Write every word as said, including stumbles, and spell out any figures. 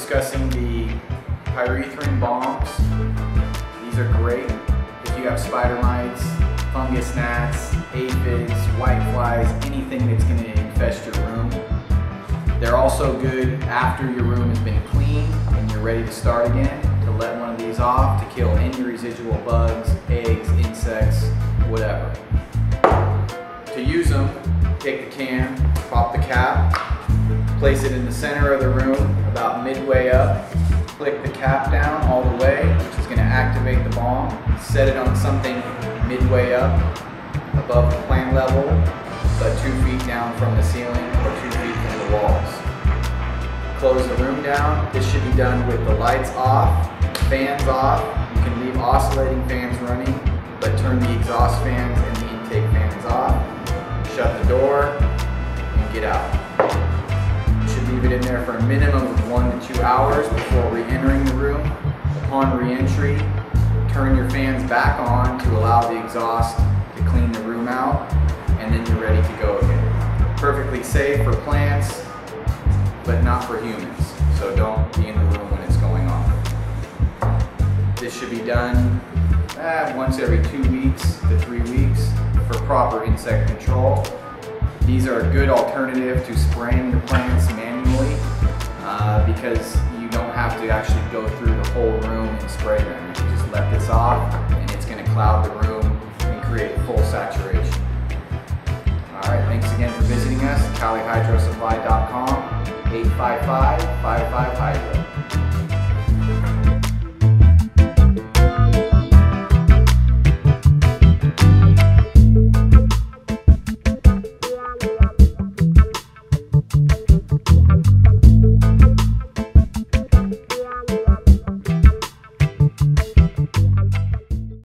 discussing the pyrethrum bombs. These are great if you have spider mites, fungus gnats, aphids, whiteflies, anything that's going to infest your room. They're also good after your room has been cleaned and you're ready to start again, to let one of these off to kill any residual bugs, eggs, insects, whatever. To use them, take the can, pop the cap, place it in the center of the room, about midway up. Click the cap down all the way, which is going to activate the bomb. Set it on something midway up, above the plant level, but two feet down from the ceiling or two feet from the walls. Close the room down. This should be done with the lights off, fans off. You can leave oscillating fans running, but turn the exhaust fans and the intake fans off. Shut the door and get out. Leave it in there for a minimum of one to two hours before re-entering the room. Upon re-entry, turn your fans back on to allow the exhaust to clean the room out, and then you're ready to go again. Perfectly safe for plants, but not for humans, so don't be in the room when it's going on. This should be done eh, once every two weeks to three weeks for proper insect control. These are a good alternative to spraying your plants manually uh, because you don't have to actually go through the whole room and spray them. You just let this off and it's going to cloud the room and create full saturation. Alright, thanks again for visiting us at Cali Hydro Supply dot com, eight five five, five five, hydro.